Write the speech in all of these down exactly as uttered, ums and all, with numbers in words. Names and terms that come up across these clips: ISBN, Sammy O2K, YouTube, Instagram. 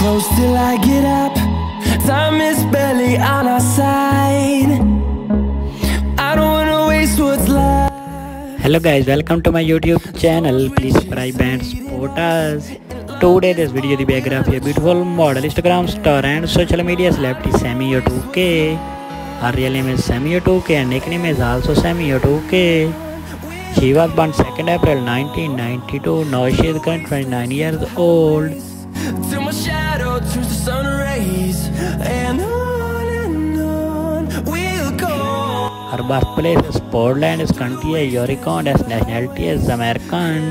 close till I get up. Time is barely on our side. I don't wanna waste what's left. Hello guys, welcome to my YouTube channel. Please subscribe and support us. Today this video the biography a beautiful model, Instagram star and social media celebrity Sammy O two K. Her real name is Sammy O two K and nickname is also Sammy O two K. She was born second April nineteen ninety-two. Now she is currently twenty-nine years old. Till my shadow turns to sun rays, and on and on we'll go. Her birthplace is Portland, is country is Oregon, as nationality is American.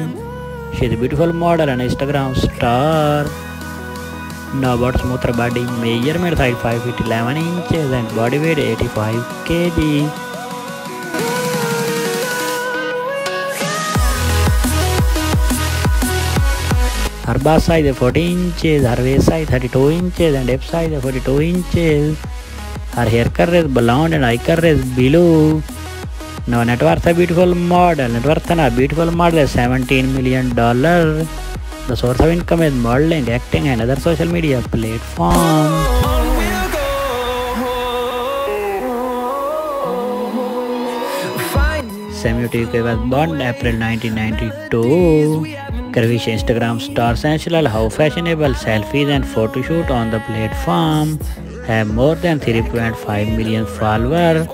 She is a beautiful model and Instagram star. Now about smooth her body, measurement height five feet eleven inches and body weight eighty-five kilograms. Her bust size is forty inches, her waist size thirty-two inches and hip size is forty-two inches. Her hair color is blonde and eye color is blue. Now net worth a beautiful model, net worth a beautiful model is seventeen million dollars. The source of income is modeling, acting and other social media platforms. Sammy O two K was born April nineteen ninety-two. Curvy Instagram star sensual, how fashionable, selfies and photo shoot on the platform. Have more than three point five million followers.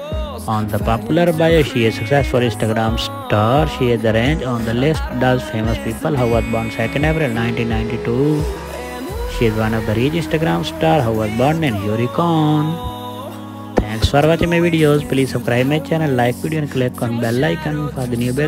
On the popular bio, she is successful Instagram star. She is the range on the list does famous people who was born second April nineteen ninety-two. She is one of the rich Instagram star who was born in Oregon. Thanks for watching my videos. Please subscribe my channel, like video and click on bell icon for the new videos.